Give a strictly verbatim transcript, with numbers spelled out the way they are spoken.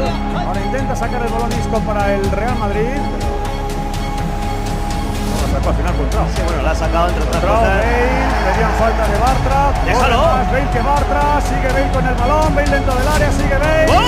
lateral. Ahora intenta sacar el balón listo para el Real Madrid. No, la sacó al final Courtois. Sí, bueno, la ha sacado entre otras cosas. Pedían falta de Bartra. Déjalo. Bale que Bartra. Sigue Bale con el balón. Bale dentro del área. Sigue Bale. ¡Oh!